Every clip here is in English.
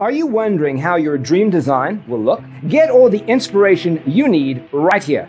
Are you wondering how your dream design will look? Get all the inspiration you need right here.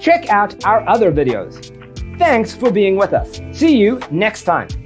Check out our other videos. Thanks for being with us. See you next time.